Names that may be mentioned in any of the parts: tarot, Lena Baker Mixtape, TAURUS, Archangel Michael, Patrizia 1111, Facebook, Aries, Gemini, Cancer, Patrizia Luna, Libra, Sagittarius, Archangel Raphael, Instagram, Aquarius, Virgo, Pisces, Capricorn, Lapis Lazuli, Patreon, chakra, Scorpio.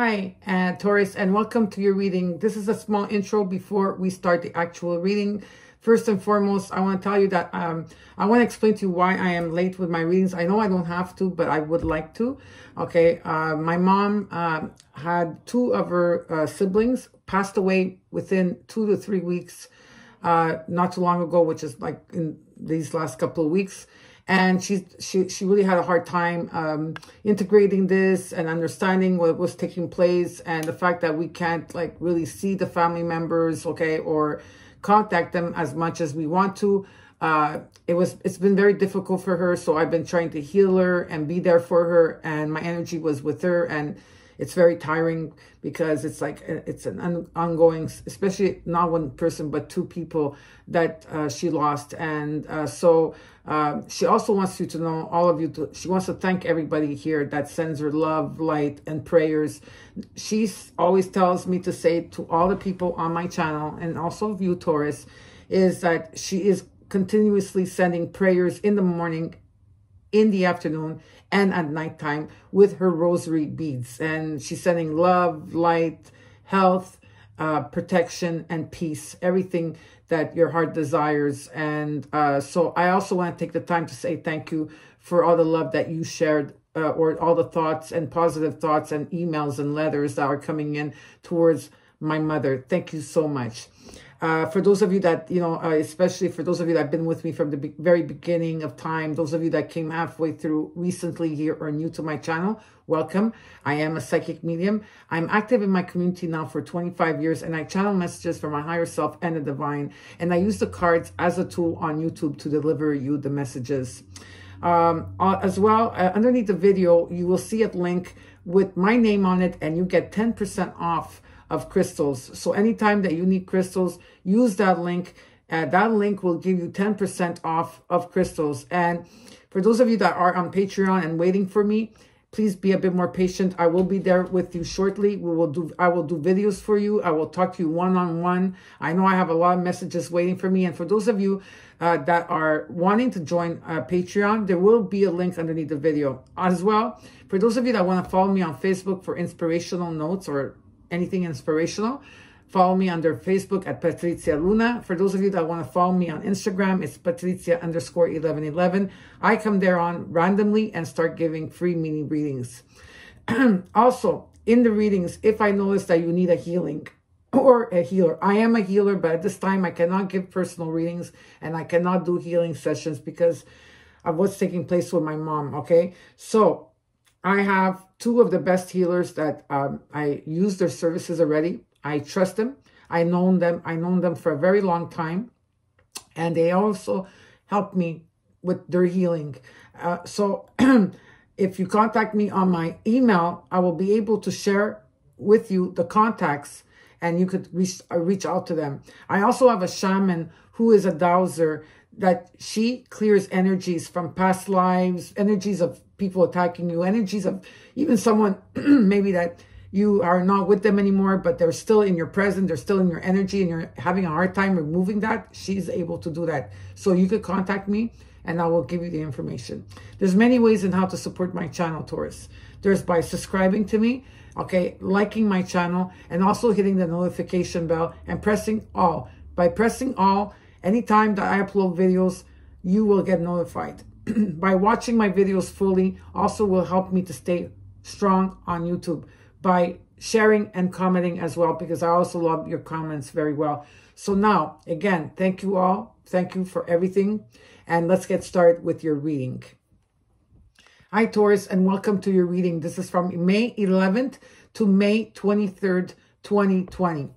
Hi, Taurus, and welcome to your reading. This is a small intro before we start the actual reading. First and foremost, I want to tell you that I want to explain to you why I am late with my readings. I know I don't have to, but I would like to. Okay, my mom had two of her siblings passed away within 2 to 3 weeks not too long ago, which is like in these last couple of weeks. And she really had a hard time integrating this and understanding what was taking place, and the fact that we can't like really see the family members, okay, or contact them as much as we want to. It's been very difficult for her, so I've been trying to heal her and be there for her, and my energy was with her. And it's very tiring because it's like, it's an ongoing, especially not one person, but two people that she lost. And so she also wants you to know, all of you, she wants to thank everybody here that sends her love, light, and prayers. She always tells me to say to all the people on my channel, and also you, Taurus, is that she is continuously sending prayers in the morning, in the afternoon, and at nighttime with her rosary beads. And she's sending love, light, health, protection, and peace, everything that your heart desires. And so I also want to take the time to say thank you for all the love that you shared, or all the thoughts and positive thoughts and emails and letters that are coming in towards my mother. Thank you so much. For those of you that, you know, especially for those of you that have been with me from the very beginning of time, those of you that came halfway through recently here or new to my channel, welcome. I am a psychic medium. I'm active in my community now for 25 years, and I channel messages from my higher self and the divine. And I use the cards as a tool on YouTube to deliver you the messages. As well, underneath the video, you will see a link with my name on it, and you get 10% off of crystals. So anytime that you need crystals, use that link. That link will give you 10% off of crystals. And for those of you that are on Patreon and waiting for me, please be a bit more patient. I will be there with you shortly. I will do videos for you. I will talk to you one-on-one. I know I have a lot of messages waiting for me. And for those of you that are wanting to join Patreon, there will be a link underneath the video as well. For those of you that want to follow me on Facebook for inspirational notes or anything inspirational, follow me under Facebook at Patrizia Luna. For those of you that want to follow me on Instagram, it's Patrizia_1111. I come there on randomly and start giving free mini readings. Also, in the readings, if I notice that you need a healing or a healer, I am a healer, but at this time I cannot give personal readings and I cannot do healing sessions because of what's taking place with my mom, okay? So I have two of the best healers that I use their services already. I trust them. I've known them for a very long time. And they also help me with their healing. So if you contact me on my email, I will be able to share with you the contacts, and you could reach out to them. I also have a shaman who is a dowser, that she clears energies from past lives, energies of people attacking you, energies of even someone maybe that you are not with them anymore, but they're still in your present, they're still in your energy, and you're having a hard time removing that. She's able to do that. So you could contact me and I will give you the information. There's many ways in how to support my channel, Taurus. There's by subscribing to me, okay, liking my channel, and also hitting the notification bell and pressing all. By pressing all, anytime that I upload videos, you will get notified. By watching my videos fully also will help me to stay strong on YouTube, by sharing and commenting as well, because I also love your comments very well. So now, again, thank you all. Thank you for everything. And let's get started with your reading. Hi, Taurus, and welcome to your reading. This is from May 11th to May 23rd, 2020.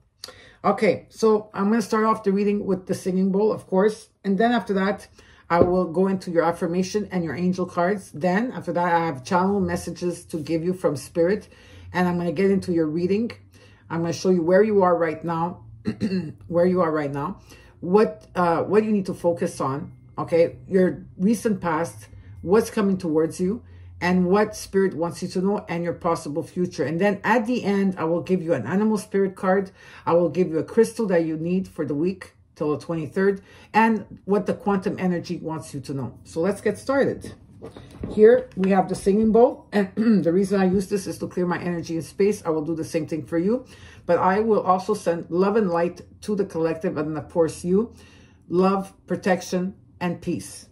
Okay, so I'm going to start off the reading with the singing bowl, of course. And then after that, I will go into your affirmation and your angel cards. Then after that, I have channel messages to give you from spirit. And I'm going to get into your reading. I'm going to show you where you are right now, what you need to focus on, okay? Your recent past, what's coming towards you, and what spirit wants you to know, and your possible future. And then at the end, I will give you an animal spirit card. I will give you a crystal that you need for the week till the 23rd, and what the quantum energy wants you to know. So let's get started. Here we have the singing bowl. And the reason I use this is to clear my energy and space. I will do the same thing for you. But I will also send love and light to the collective and, of course, you. Love, protection, and peace.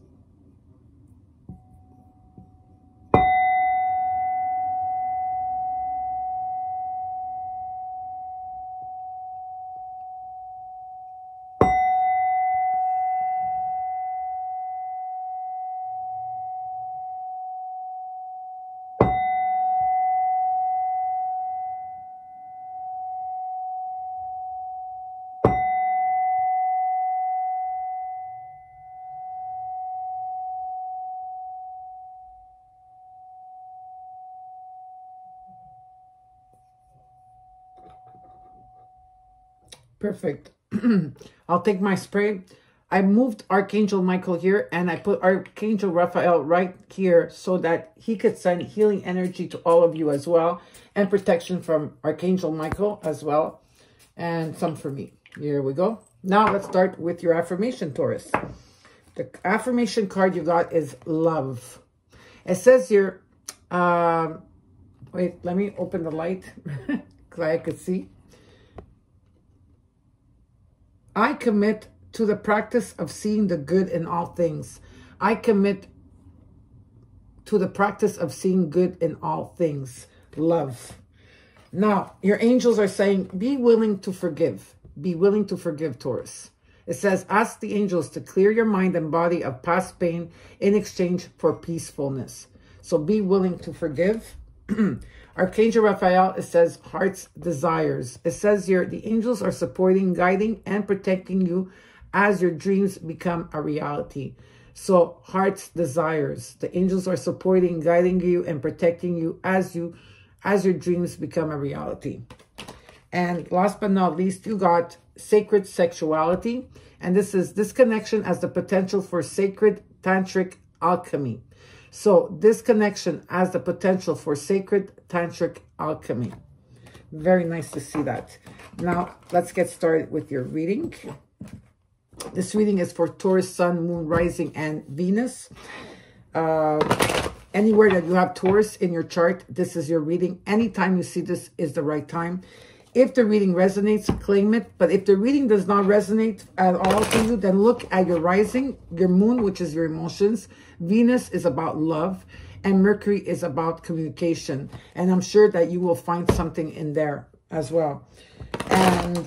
Perfect. I'll take my spray. I moved Archangel Michael here and I put Archangel Raphael right here so that he could send healing energy to all of you as well, and protection from Archangel Michael as well, and some for me. Here we go. Now let's start with your affirmation, Taurus. The affirmation card you got is love. It says here, wait, let me open the light because I could see. I commit to the practice of seeing the good in all things. I commit to the practice of seeing good in all things. Love. Now, your angels are saying, be willing to forgive. Be willing to forgive, Taurus. It says, ask the angels to clear your mind and body of past pain in exchange for peacefulness. So be willing to forgive. Archangel Raphael, it says, heart's desires. It says here, the angels are supporting, guiding, and protecting you as your dreams become a reality. So, heart's desires. The angels are supporting, guiding you, and protecting you as your dreams become a reality. And last but not least, you got sacred sexuality. And this is this connection as the potential for sacred tantric alchemy. So this connection has the potential for sacred tantric alchemy. Very nice to see that. Now, let's get started with your reading. This reading is for Taurus, Sun, Moon, Rising, and Venus. Anywhere that you have Taurus in your chart, this is your reading. Anytime you see this is the right time. If the reading resonates, claim it. But if the reading does not resonate at all to you, then look at your rising, your moon, which is your emotions. Venus is about love, and Mercury is about communication. And I'm sure that you will find something in there as well. And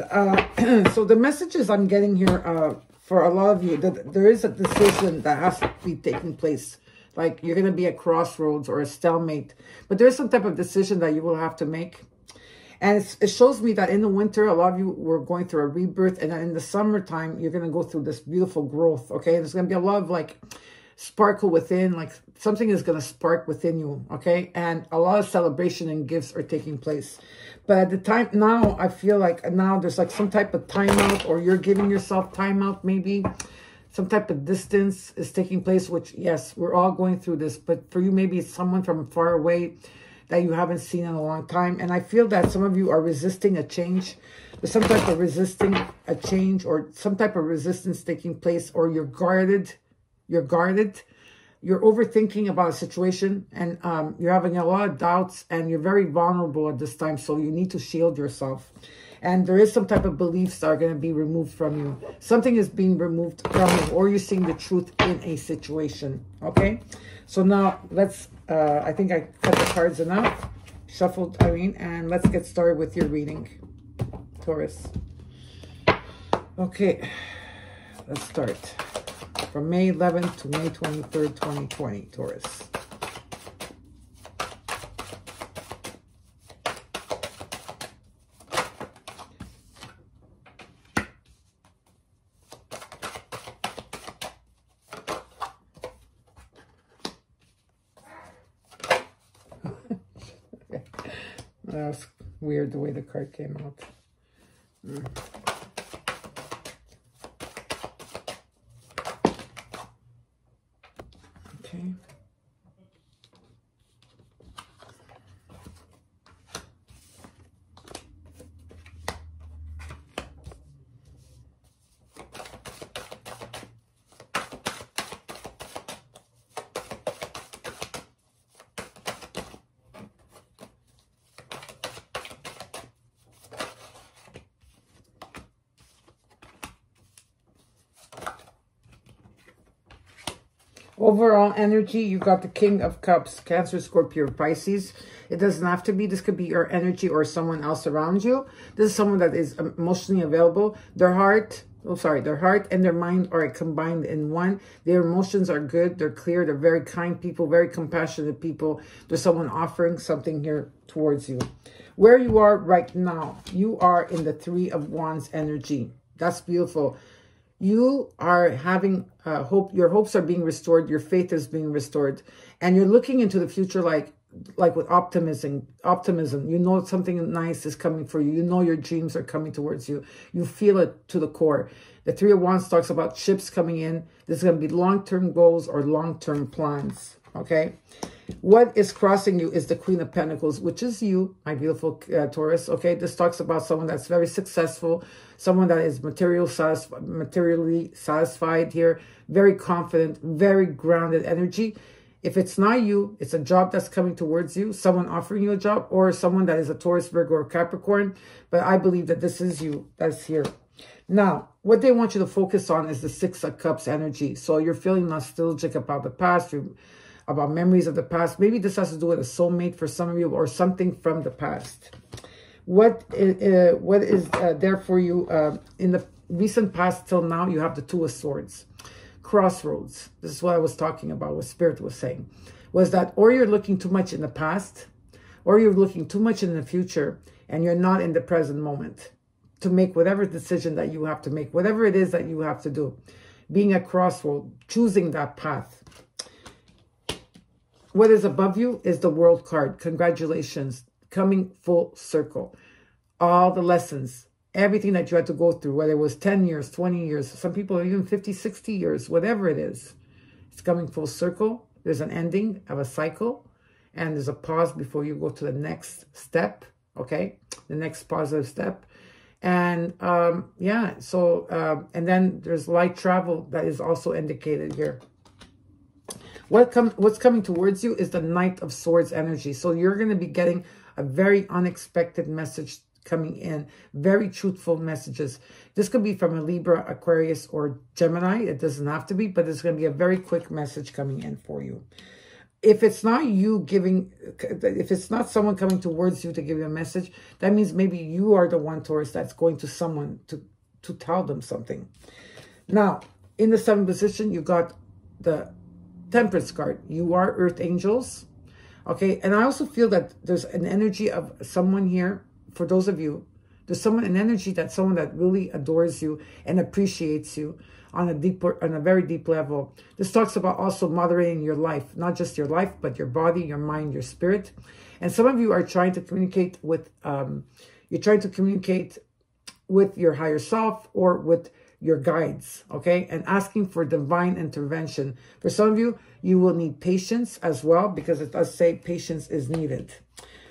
so the messages I'm getting here for a lot of you, that there is a decision that has to be taking place. Like you're going to be at crossroads or a stalemate. But there is some type of decision that you will have to make. And it shows me that in the winter, a lot of you were going through a rebirth. And in the summertime, you're going to go through this beautiful growth, okay? There's going to be a lot of, like, sparkle within. Like, something is going to spark within you, okay? And a lot of celebration and gifts are taking place. But at the time now, I feel like now there's, like, some type of timeout. Or you're giving yourself timeout, maybe. Some type of distance is taking place, which, yes, we're all going through this. But for you, maybe it's someone from far away that you haven't seen in a long time. And I feel that some of you are resisting a change. There's some type of resisting a change or some type of resistance taking place, or you're guarded. You're guarded. You're overthinking about a situation, and you're having a lot of doubts, and you're very vulnerable at this time. So you need to shield yourself. And there is some type of beliefs that are going to be removed from you. Something is being removed from you, or you're seeing the truth in a situation. Okay? So now let's, I think I cut the cards enough. Shuffled, I mean, and let's get started with your reading, Taurus. Okay, let's start. From May 11th to May 23rd, 2020, Taurus. That was weird the way the card came out. Okay. Overall energy, you got the King of Cups, Cancer, Scorpio, Pisces. It doesn't have to be. This could be your energy or someone else around you. This is someone that is emotionally available. Their heart and their mind are combined in one. Their emotions are good. They're clear. They're very kind people, very compassionate people. There's someone offering something here towards you. Where you are right now, you are in the Three of Wands energy. That's beautiful. You are having hope. Your hopes are being restored. Your faith is being restored. And you're looking into the future like with optimism. You know something nice is coming for you. You know your dreams are coming towards you. You feel it to the core. The Three of Wands talks about ships coming in. There's going to be long-term goals or long-term plans, okay? What is crossing you is the Queen of Pentacles, which is you, my beautiful Taurus, okay? This talks about someone that's very successful, someone that is materially satisfied here, very confident, very grounded energy. If it's not you, it's a job that's coming towards you, someone offering you a job, or someone that is a Taurus, Virgo, or Capricorn. But I believe that this is you that's here. Now, what they want you to focus on is the Six of Cups energy. So you're feeling nostalgic about the past, about memories of the past. Maybe this has to do with a soulmate for some of you or something from the past. What is there for you? In the recent past till now, you have the Two of Swords. Crossroads. This is what I was talking about, what Spirit was saying, was that or you're looking too much in the past or you're looking too much in the future and you're not in the present moment to make whatever decision that you have to make, whatever it is that you have to do, being a crossroad, choosing that path. What is above you is the World card. Congratulations, coming full circle. All the lessons, everything that you had to go through, whether it was 10 years, 20 years, some people are even 50, 60 years, whatever it is, it's coming full circle. There's an ending of a cycle and there's a pause before you go to the next step, okay? The next positive step. And yeah, so, and then there's light travel that is also indicated here. What's coming towards you is the Knight of Swords energy. So you're going to be getting a very unexpected message coming in, very truthful messages. This could be from a Libra, Aquarius, or Gemini. It doesn't have to be, but there's going to be a very quick message coming in for you. If it's not you giving, if it's not someone coming towards you to give you a message, that means maybe you are the one, Taurus, that's going to someone to tell them something. Now, in the seventh position, you got the Temperance card. You are Earth Angels, okay? And I also feel that there's an energy of someone here. For those of you, there's an energy that someone that really adores you and appreciates you on a very deep level. This talks about also moderating your life, not just your life, but your body, your mind, your spirit. And some of you are trying to communicate with, your higher self or with your guides, okay? And asking for divine intervention. For some of you, you will need patience as well, because it does say patience is needed.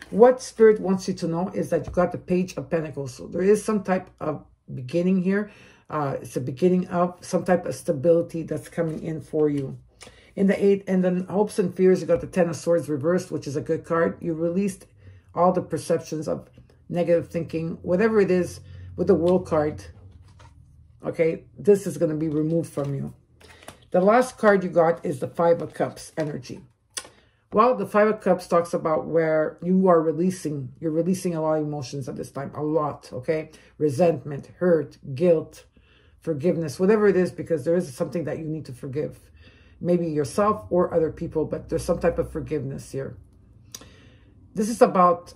What Spirit wants you to know is that you got the Page of Pentacles. So there is some type of beginning here. It's a beginning of some type of stability that's coming in for you. In the eight, and then hopes and fears, you got the Ten of Swords reversed, which is a good card. You released all the perceptions of negative thinking, whatever it is, with the World card. Okay, this is going to be removed from you. The last card you got is the Five of Cups energy. Well, the Five of Cups talks about where you are releasing. You're releasing a lot of emotions at this time. A lot, okay? Resentment, hurt, guilt, forgiveness, whatever it is, because there is something that you need to forgive. Maybe yourself or other people, but there's some type of forgiveness here. This is about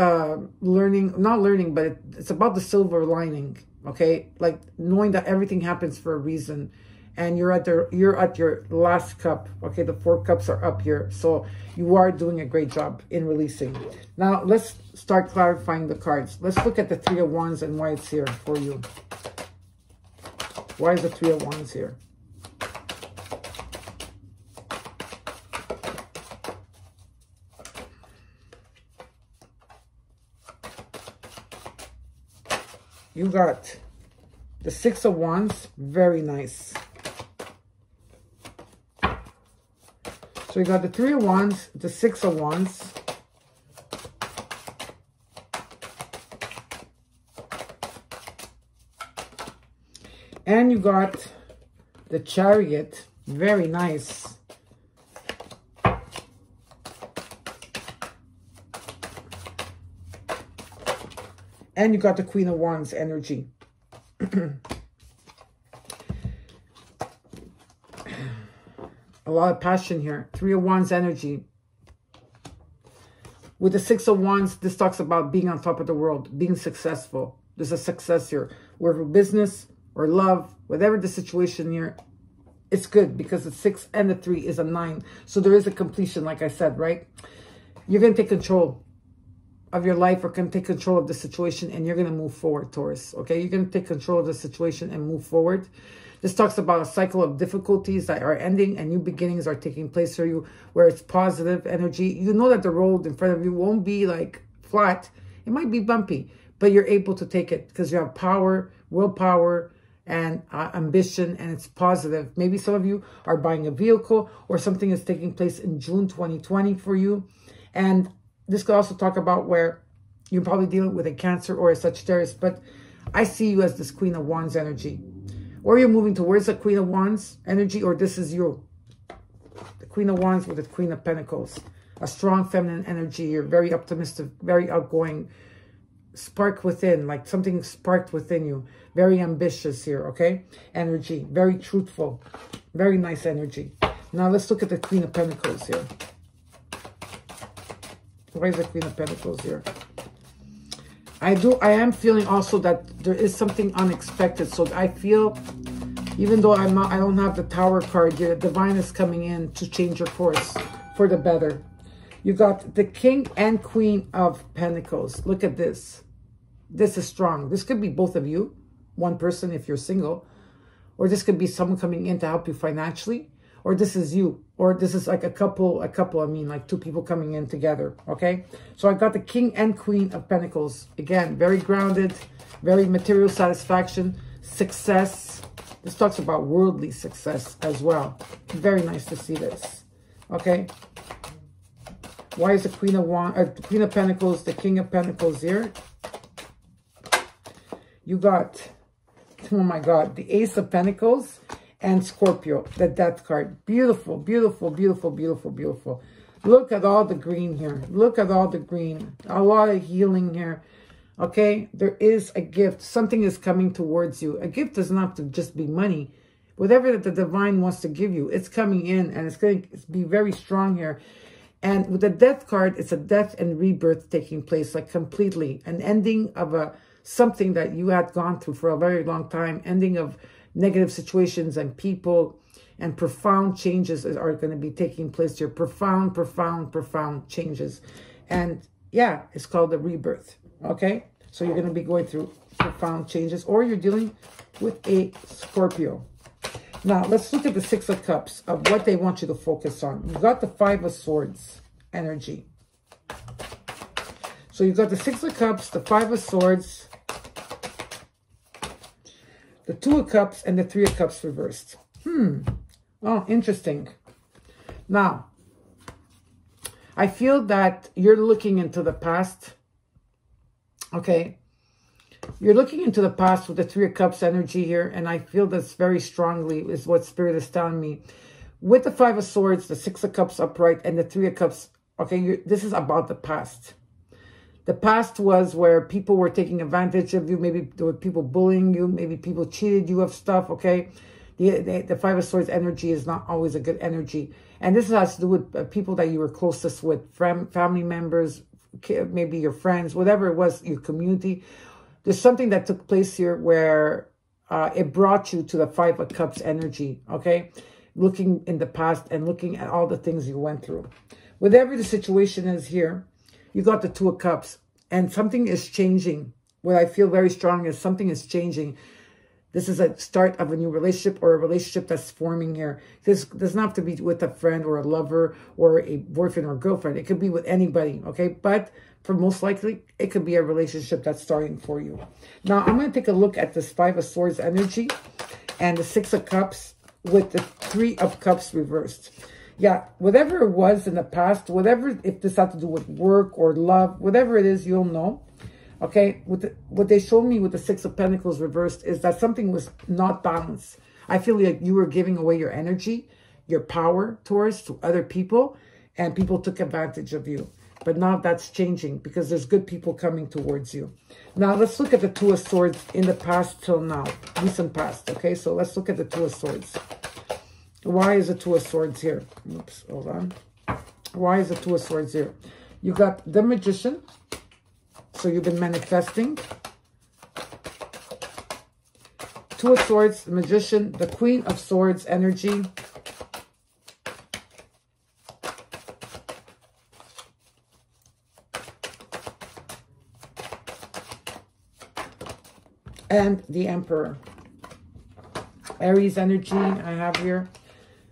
it's about the silver lining, okay? Like knowing that everything happens for a reason. And you're at your last cup. Okay, the four cups are up here. So you are doing a great job in releasing. Now, let's start clarifying the cards. Let's look at the Three of Wands and why it's here for you. Why is the Three of Wands here? You got the Six of Wands. Very nice. So you got the Three of Wands, the Six of Wands, and you got the Chariot. Very nice. And you got the Queen of Wands energy. A lot of passion here. Three of Wands energy. With the Six of Wands, this talks about being on top of the world, being successful. There's a success here. Whether business or love, whatever the situation here, it's good because the 6 and the 3 is a 9. So there is a completion, like I said, right? You're going to take control of your life, or can take control of the situation, and you're going to move forward, Taurus, okay? You're going to take control of the situation and move forward. This talks about a cycle of difficulties that are ending and new beginnings are taking place for you, where it's positive energy. You know that the road in front of you won't be like flat. It might be bumpy, but you're able to take it because you have power, willpower, and ambition, and it's positive. Maybe some of you are buying a vehicle, or something is taking place in June 2020 for you. And this could also talk about where you're probably dealing with a Cancer or a Sagittarius, but I see you as this Queen of Wands energy. Or you're moving towards the Queen of Wands energy, or this is you. The Queen of Wands with the Queen of Pentacles. A strong feminine energy. You're very optimistic, very outgoing. Spark within, like something sparked within you. Very ambitious here, okay? Energy, very truthful. Very nice energy. Now let's look at the Queen of Pentacles here. Why is the Queen of Pentacles here? I am feeling also that there is something unexpected. So I feel, even though I don't have the Tower card here, divine is coming in to change your course for the better. You got the King and Queen of Pentacles. Look at this. This is strong. This could be both of you, one person if you're single, or this could be someone coming in to help you financially. Or this is you, or this is like a couple, I mean, like two people coming in together, okay? So I got the King and Queen of Pentacles. Again, very grounded, very material satisfaction, success. This talks about worldly success as well. Very nice to see this, okay? Why is the Queen of Pentacles, the King of Pentacles here? You got, oh my God, the Ace of Pentacles. And Scorpio, the Death card. Beautiful, beautiful, beautiful, beautiful, beautiful. Look at all the green here. Look at all the green. A lot of healing here. Okay? There is a gift. Something is coming towards you. A gift doesn't have to just be money. Whatever that the divine wants to give you, it's coming in, and it's going to be very strong here. And with the Death card, it's a death and rebirth taking place, like completely. An ending of something that you had gone through for a very long time. Ending of negative situations and people, and profound changes are going to be taking place here. Profound, profound, profound changes. And yeah, it's called the rebirth, okay? So you're going to be going through profound changes, or you're dealing with a Scorpio. Now, let's look at the Six of Cups, of what they want you to focus on. You've got the Five of Swords energy. So you've got the Six of Cups, the Five of Swords, the Two of Cups, and the Three of Cups reversed. Oh, interesting. Now, I feel that you're looking into the past. Okay. You're looking into the past with the Three of Cups energy here. And I feel this very strongly is what Spirit is telling me. With the Five of Swords, the Six of Cups upright, and the Three of Cups. Okay, this is about the past. The past was where people were taking advantage of you. Maybe there were people bullying you. Maybe people cheated you of stuff, okay? The Five of Swords energy is not always a good energy. And this has to do with people that you were closest with, family members, maybe your friends, whatever it was, your community. There's something that took place here where it brought you to the Five of Cups energy, okay? Looking in the past and looking at all the things you went through. Whatever the situation is here, you got the Two of Cups, and something is changing. What I feel very strong is something is changing. This is a start of a new relationship, or a relationship that's forming here. This doesn't have to be with a friend or a lover or a boyfriend or girlfriend. It could be with anybody, okay? But for most likely, it could be a relationship that's starting for you. Now, I'm going to take a look at this Five of Swords energy and the Six of Cups with the Three of Cups reversed. Yeah, whatever it was in the past, whatever, if this had to do with work or love, whatever it is, you'll know. Okay, what they showed me with the Six of Pentacles reversed is that something was not balanced. I feel like you were giving away your energy, your power, Taurus, to other people, and people took advantage of you. But now that's changing because there's good people coming towards you. Now, let's look at the Two of Swords in the past till now, recent past, okay? So let's look at the Two of Swords. Why is the Two of Swords here? Oops, hold on. Why is the Two of Swords here? You got the Magician. So you've been manifesting. Two of Swords, the Magician, the Queen of Swords energy. And the Emperor. Aries energy I have here.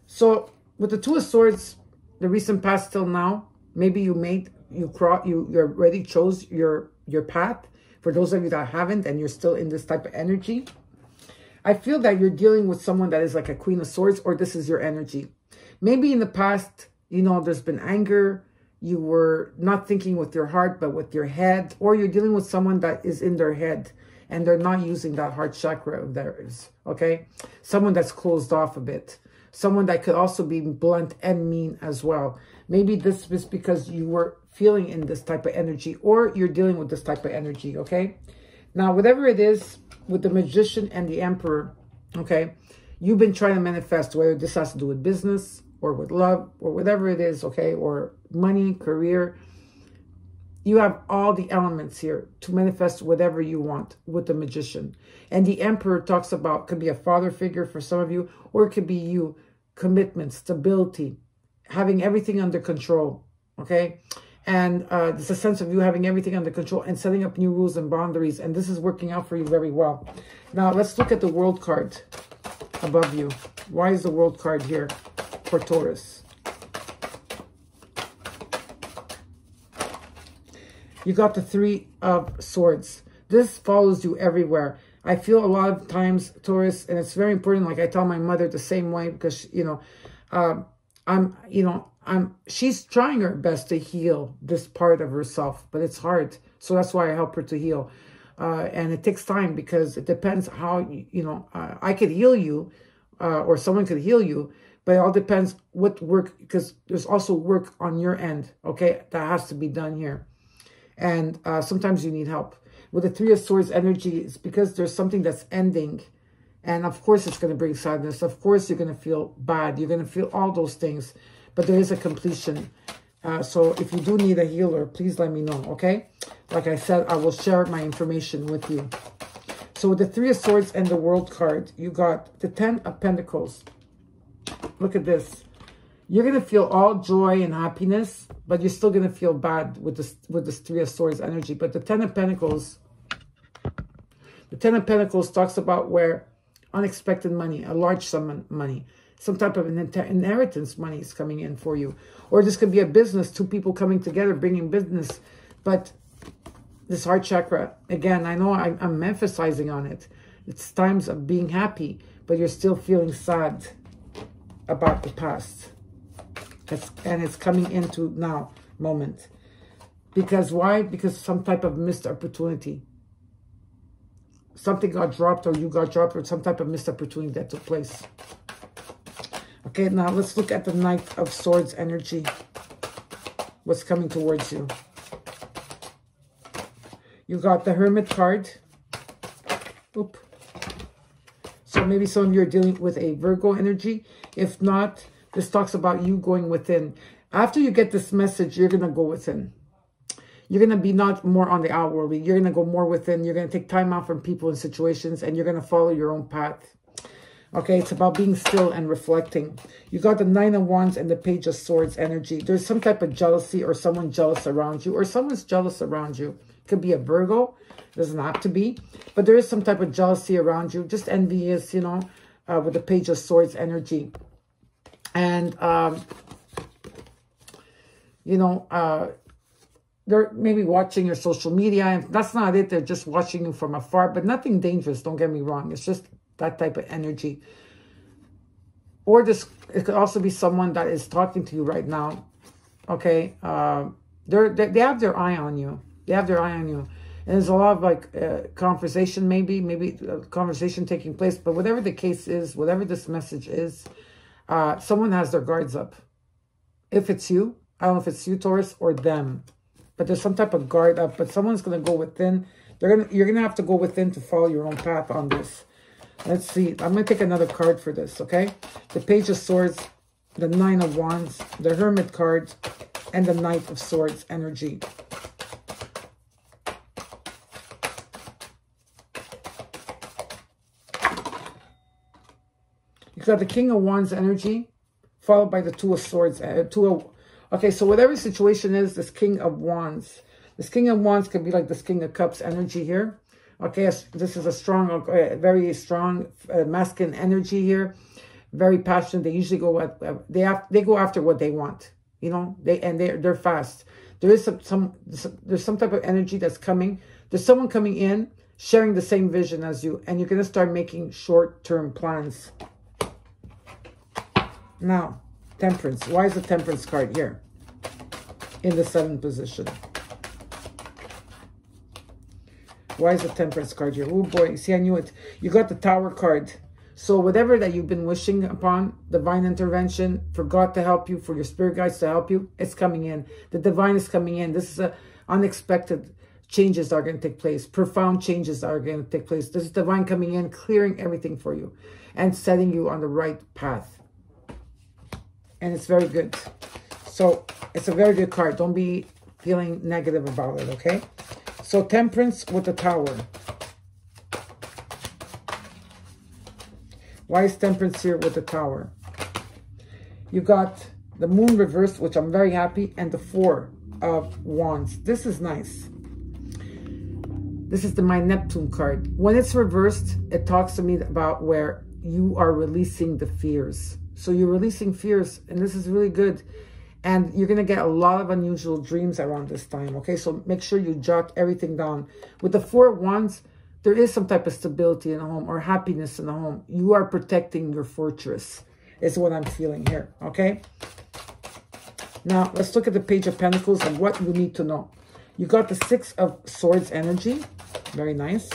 So with the Two of Swords, the recent past till now, maybe you made, you already chose your path. For those of you that haven't and you're still in this type of energy, I feel that you're dealing with someone that is like a Queen of Swords, or this is your energy. Maybe in the past, you know, there's been anger. You were not thinking with your heart, but with your head, or you're dealing with someone that is in their head and they're not using that heart chakra of theirs, okay? Someone that's closed off a bit. Someone that could also be blunt and mean as well. Maybe this is because you were feeling in this type of energy, or you're dealing with this type of energy, okay? Now, whatever it is, with the Magician and the Emperor, okay, you've been trying to manifest, whether this has to do with business or with love or whatever it is, okay, or money, career. You have all the elements here to manifest whatever you want with the Magician. And the Emperor talks about, could be a father figure for some of you, or it could be you, commitment, stability, having everything under control, okay? And there's a sense of you having everything under control and setting up new rules and boundaries. And this is working out for you very well. Now, let's look at the World card above you. Why is the World card here for Taurus? You got the Three of Swords. This follows you everywhere. I feel a lot of times, Taurus, and it's very important, like I tell my mother the same way, because, she, you know, she's trying her best to heal this part of herself, but it's hard. So that's why I help her to heal. And it takes time, because it depends how, you know, I could heal you, or someone could heal you, but it all depends what work, because there's also work on your end, okay, that has to be done here. And sometimes you need help. With the Three of Swords energy, it's because there's something that's ending. And of course, it's going to bring sadness. Of course, you're going to feel bad. You're going to feel all those things. But there is a completion. So if you do need a healer, please let me know, okay? Like I said, I will share my information with you. So with the Three of Swords and the World card, you got the Ten of Pentacles. Look at this. You're going to feel all joy and happiness, but you're still going to feel bad with this Three of Swords energy. But the Ten of Pentacles, talks about where unexpected money, a large sum of money, some type of an inheritance money is coming in for you. Or this could be a business, two people coming together, bringing business. But this heart chakra, again, I know I'm emphasizing on it. It's times of being happy, but you're still feeling sad about the past. And it's coming into now moment. Because why? Because some type of missed opportunity. Something got dropped, or you got dropped, or some type of missed opportunity that took place. Okay, now let's look at the Knight of Swords energy. What's coming towards you? You got the Hermit card. Oop. So maybe some of you are dealing with a Virgo energy. If not, this talks about you going within. After you get this message, you're going to go within. You're going to be not more on the outwardly. You're going to go more within. You're going to take time out from people and situations, and you're going to follow your own path. Okay, it's about being still and reflecting. You got the Nine of Wands and the Page of Swords energy. There's some type of jealousy, or someone jealous around you, or someone's jealous around you. It could be a Virgo. It doesn't have to be. But there is some type of jealousy around you. Just envious, you know, with the Page of Swords energy. And, you know, they're maybe watching your social media. And that's not it. They're just watching you from afar. But nothing dangerous. Don't get me wrong. It's just that type of energy. Or this, it could also be someone that is talking to you right now. Okay. They have their eye on you. They have their eye on you. And there's a lot of like conversation maybe a conversation taking place. But whatever the case is, whatever this message is, someone has their guards up. If it's you, I don't know if it's you, Taurus, or them. but there's some type of guard up, but someone's going to go within. You're going to have to go within to follow your own path on this. Let's see. I'm going to take another card for this, okay? The Page of Swords, the Nine of Wands, the Hermit card, and the Knight of Swords energy. You've got the King of Wands energy, followed by the Two of Swords. Okay, so whatever situation is, this King of Wands. This King of Wands could be like this King of Cups energy here. Okay, this is a strong, very strong masculine energy here. Very passionate. They usually go at, they go after what they want. You know, they're fast. There is some type of energy that's coming. There's someone coming in, sharing the same vision as you, and you're gonna start making short-term plans. Now, Temperance. Why is the Temperance card here in the 7th position? Why is the Temperance card here? Oh boy, see, I knew it. You got the Tower card. So whatever that you've been wishing upon, divine intervention, for God to help you, for your spirit guides to help you, it's coming in. The divine is coming in. This is a unexpected changes that are going to take place, profound changes that are going to take place. This is divine coming in, clearing everything for you and setting you on the right path. And it's very good. So it's a very good card. Don't be feeling negative about it, okay? So Temperance with the Tower. Why is Temperance here with the Tower? You got the Moon reversed, which I'm very happy, and the Four of Wands. This is nice. This is the My Neptune card. When it's reversed, it talks to me about where you are releasing the fears. So you're releasing fears, and this is really good. And you're going to get a lot of unusual dreams around this time, okay? So make sure you jot everything down. With the Four of Wands, there is some type of stability in the home or happiness in the home. You are protecting your fortress is what I'm feeling here, okay? Now, let's look at the Page of Pentacles and what you need to know. You got the Six of Swords energy. Very nice.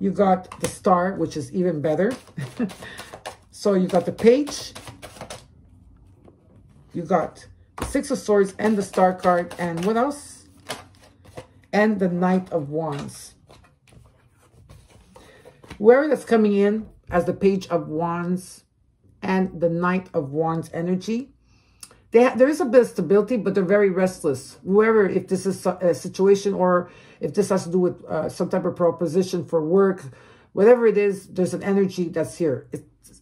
You got the Star, which is even better. So you got the Page. You got the Six of Swords and the Star card. And what else? And the Knight of Wands. Where that's coming in as the Page of Wands and the Knight of Wands energy, there is a bit of stability, but they're very restless. Whoever, if this is a situation or if this has to do with some type of proposition for work, whatever it is, there's an energy that's here.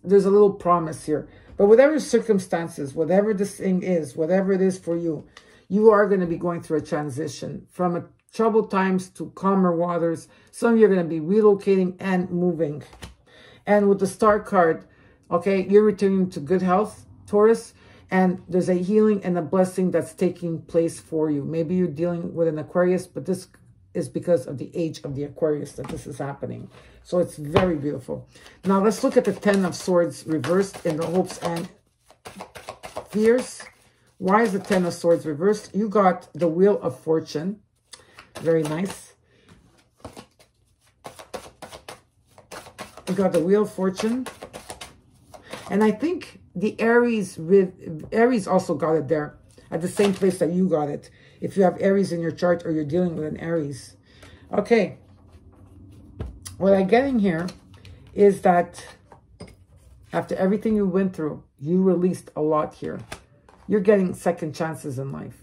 There's a little promise here. But whatever circumstances, whatever this thing is, whatever it is for you, you are going to be going through a transition from a troubled times to calmer waters. Some of you are going to be relocating and moving. And with the Star card, okay, you're returning to good health, Taurus, and there's a healing and a blessing that's taking place for you. Maybe you're dealing with an Aquarius, but this is because of the age of the Aquarius that this is happening. So it's very beautiful. Now let's look at the Ten of Swords reversed in the hopes and fears. Why is the Ten of Swords reversed? You got the Wheel of Fortune. Very nice. We got the Wheel of Fortune. And I think the Aries also got it there at the same place that you got it. If you have Aries in your chart or you're dealing with an Aries. Okay. What I'm getting here is that after everything you went through, you released a lot here. You're getting second chances in life.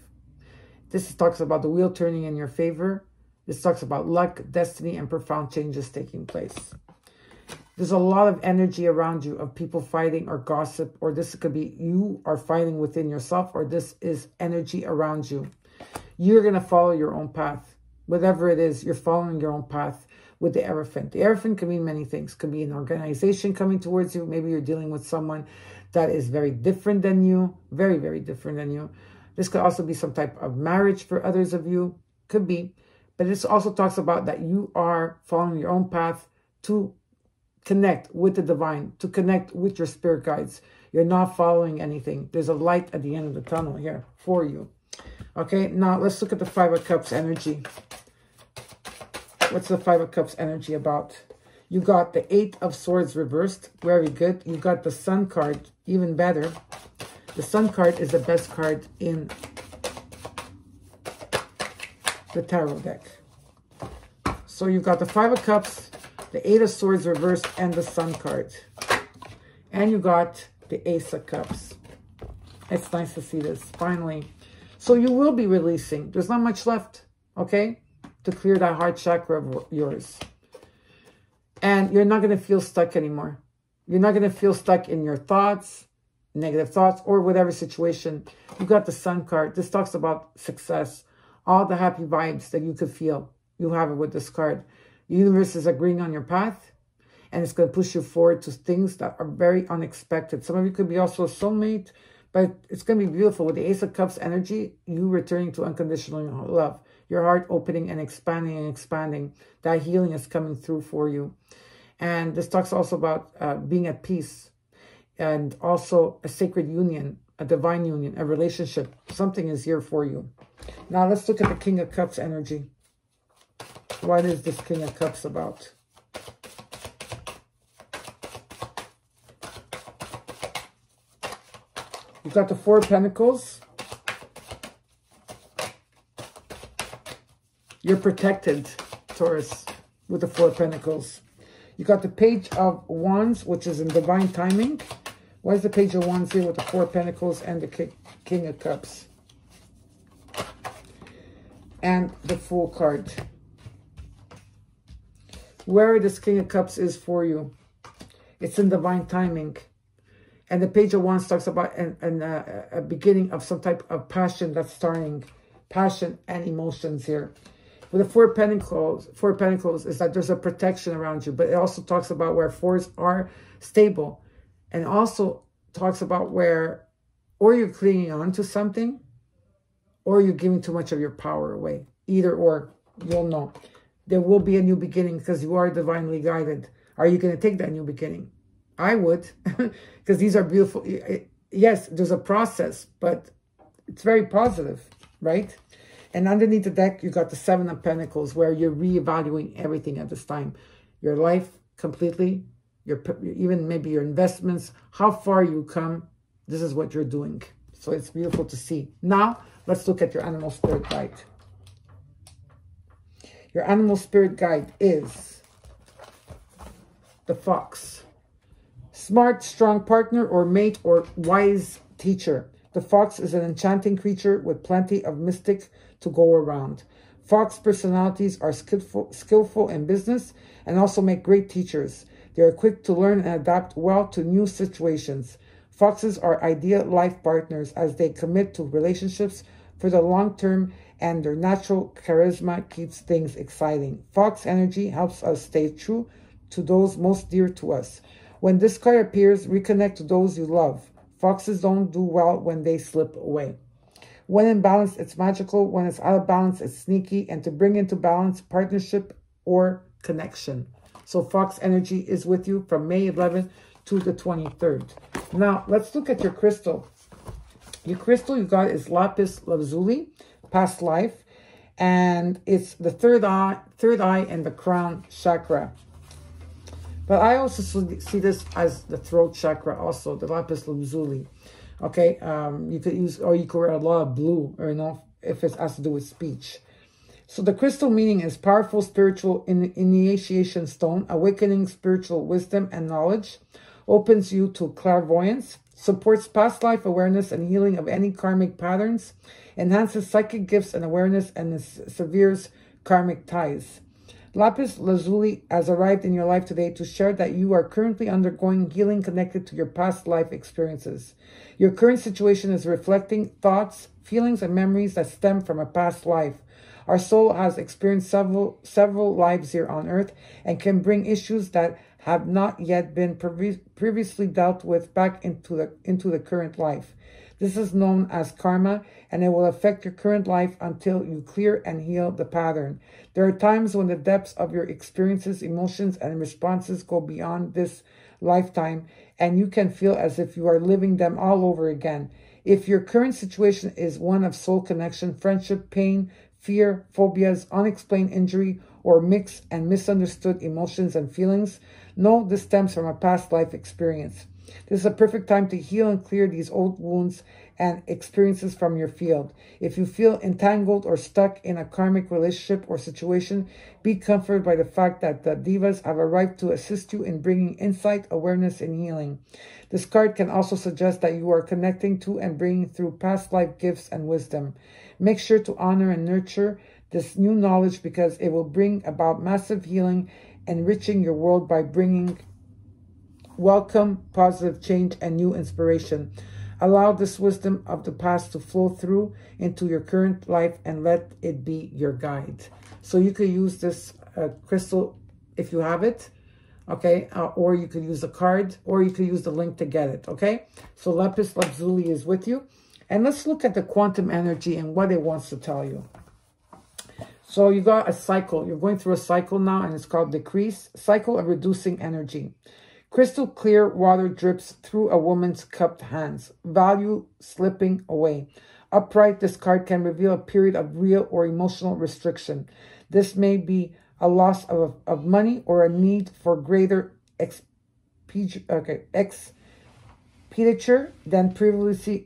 This talks about the wheel turning in your favor. This talks about luck, destiny, and profound changes taking place. There's a lot of energy around you of people fighting or gossip, or this could be you are fighting within yourself, or this is energy around you. You're going to follow your own path. Whatever it is, you're following your own path with the Aerophant. The Aerophant can mean many things. It could be an organization coming towards you. Maybe you're dealing with someone that is very different than you, very, very different than you. This could also be some type of marriage for others of you. Could be. But this also talks about that you are following your own path to connect with the divine, to connect with your spirit guides. You're not following anything. There's a light at the end of the tunnel here for you. Okay, now let's look at the Five of Cups energy. What's the Five of Cups energy about? You got the Eight of Swords reversed. Very good. You got the Sun card, even better. The Sun card is the best card in the tarot deck. So you've got the Five of Cups, the Eight of Swords reversed, and the Sun card. And you got the Ace of Cups. It's nice to see this, finally. So you will be releasing. There's not much left, okay, to clear that heart chakra of yours. And you're not going to feel stuck anymore. You're not going to feel stuck in your thoughts, negative thoughts, or whatever situation. You got the Sun card. This talks about success, all the happy vibes that you could feel. You have it with this card. The universe is agreeing on your path, and it's going to push you forward to things that are very unexpected. Some of you could be also a soulmate, but it's going to be beautiful. With the Ace of Cups energy, you returning to unconditional love. Your heart opening and expanding and expanding. That healing is coming through for you. And this talks also about being at peace. And also a sacred union, a divine union, a relationship. Something is here for you. Now let's look at the King of Cups energy. What is this King of Cups about? You've got the Four of Pentacles. You're protected, Taurus, with the Four of Pentacles. You got the Page of Wands, which is in divine timing. Why is the Page of Wands here with the Four of Pentacles and the King of Cups? And the Fool card. Where this King of Cups is for you, it's in divine timing. And the Page of Wands talks about a beginning of some type of passion that's starting. Passion and emotions here. With the Four of Pentacles is that there's a protection around you, but it also talks about where fours are stable, and also talks about where or you're clinging on to something or you're giving too much of your power away. Either or, you'll know. There will be a new beginning because you are divinely guided. Are you going to take that new beginning? I would, because these are beautiful. Yes, there's a process, but it's very positive, right? And underneath the deck, you got the Seven of Pentacles, where you're reevaluating everything at this time. Your life completely, your even maybe your investments, how far you come. This is what you're doing. So it's beautiful to see. Now, let's look at your Animal Spirit Guide. Your Animal Spirit Guide is the Fox. Smart, strong partner or mate or wise teacher. The Fox is an enchanting creature with plenty of mystic to go around. Fox personalities are skillful in business and also make great teachers. They are quick to learn and adapt well to new situations. Foxes are ideal life partners as they commit to relationships for the long term, and their natural charisma keeps things exciting. Fox energy helps us stay true to those most dear to us. When this card appears, reconnect to those you love. Foxes don't do well when they slip away. When in balance, it's magical. When it's out of balance, it's sneaky. And to bring into balance, partnership or connection. So Fox energy is with you from May 11th to the 23rd. Now, let's look at your crystal. Your crystal you got is Lapis Lazuli, past life. And it's the third eye and the crown chakra. But I also see this as the throat chakra also, the Lapis Lazuli. Okay, you could use, or you could wear a lot of blue, or if it has to do with speech. So the crystal meaning is powerful spiritual initiation stone, awakening spiritual wisdom and knowledge, opens you to clairvoyance, supports past life awareness and healing of any karmic patterns, enhances psychic gifts and awareness, and severs karmic ties. Lapis Lazuli has arrived in your life today to share that you are currently undergoing healing connected to your past life experiences. Your current situation is reflecting thoughts, feelings, and memories that stem from a past life. Our soul has experienced several lives here on earth and can bring issues that have not yet been previously dealt with back into the current life. This is known as karma, and it will affect your current life until you clear and heal the pattern. There are times when the depths of your experiences, emotions, and responses go beyond this lifetime, and you can feel as if you are living them all over again. If your current situation is one of soul connection, friendship, pain, fear, phobias, unexplained injury, or mixed and misunderstood emotions and feelings, know this stems from a past life experience. This is a perfect time to heal and clear these old wounds and experiences from your field. If you feel entangled or stuck in a karmic relationship or situation, be comforted by the fact that the divas have arrived to assist you in bringing insight, awareness, and healing. This card can also suggest that you are connecting to and bringing through past life gifts and wisdom. Make sure to honor and nurture this new knowledge because it will bring about massive healing, enriching your world by bringing welcome, positive change, and new inspiration. Allow this wisdom of the past to flow through into your current life and let it be your guide. So you could use this crystal if you have it, okay? Or you could use a card, or you could use the link to get it, okay? So Lapis Lazuli is with you. And let's look at the quantum energy and what it wants to tell you. So you got a cycle. You're going through a cycle now, and it's called decrease, cycle of reducing energy. Crystal clear water drips through a woman's cupped hands. Value slipping away. Upright, this card can reveal a period of real or emotional restriction. This may be a loss of money or a need for greater expenditure than previously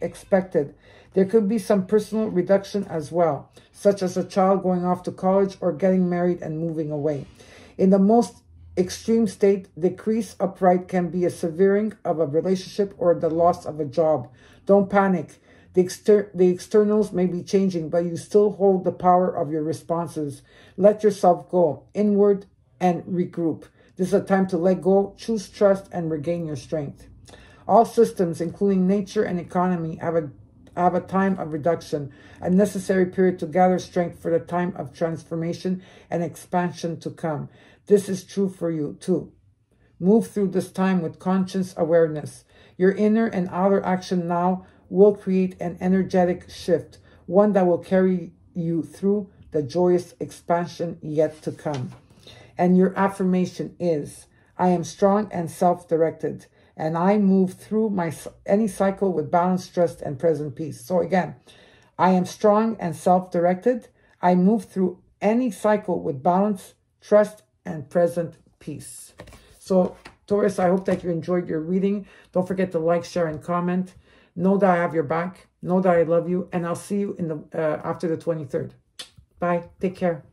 expected. There could be some personal reduction as well, such as a child going off to college or getting married and moving away. In the most extreme state, decrease upright can be a severing of a relationship or the loss of a job. Don't panic. The externals may be changing, but you still hold the power of your responses. Let yourself go inward and regroup. This is a time to let go, choose trust, and regain your strength. All systems, including nature and economy, have a time of reduction, a necessary period to gather strength for the time of transformation and expansion to come. This is true for you too. Move through this time with conscious awareness. Your inner and outer action now will create an energetic shift, one that will carry you through the joyous expansion yet to come. And your affirmation is, I am strong and self-directed, and I move through any cycle with balance, trust, and present peace. So again, I am strong and self-directed. I move through any cycle with balance, trust, and present peace. So Taurus, I hope that you enjoyed your reading. Don't forget to like, share, and comment. Know that I have your back. Know that I love you, and I'll see you in the after the 23rd. Bye. Take care.